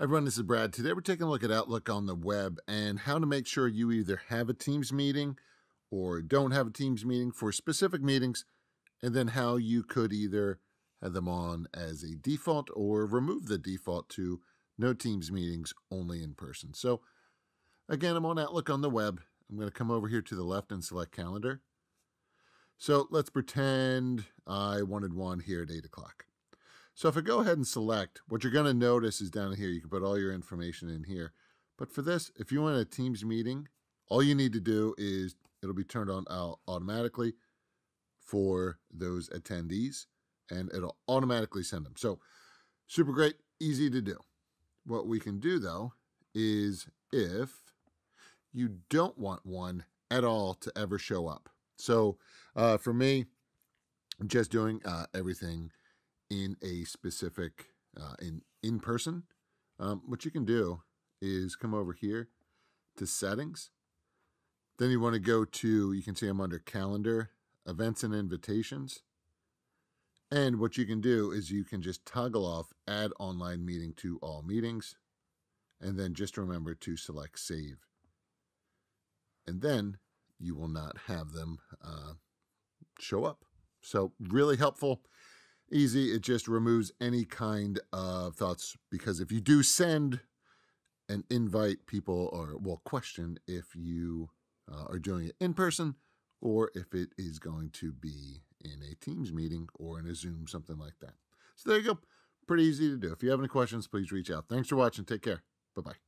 Everyone, this is Brad. Today we're taking a look at Outlook on the web and how to make sure you either have a Teams meeting or don't have a Teams meeting for specific meetings, and then how you could either have them on as a default or remove the default to no Teams meetings, only in person. So again, I'm on Outlook on the web. I'm going to come over here to the left and select calendar. So let's pretend I wanted one here at 8 o'clock. So if I go ahead and select, what you're going to notice is down here, you can put all your information in here. But for this, if you want a Teams meeting, all you need to do is it'll be turned on automatically for those attendees, and it'll automatically send them. So super great, easy to do. What we can do though is if you don't want one at all to ever show up. So for me, I'm just doing everything in a specific, in person. What you can do is come over here to settings. Then you want to go to, you can see I'm under calendar, events and invitations. And what you can do is you can just toggle off add online meeting to all meetings. And then just remember to select save. And then you will not have them show up. So really helpful, easy. It just removes any kind of thoughts, because if you do send an invite, people will question if you are doing it in person or if it is going to be in a Teams meeting or in a Zoom, something like that. So there you go. Pretty easy to do. If you have any questions, please reach out. Thanks for watching. Take care. Bye-bye.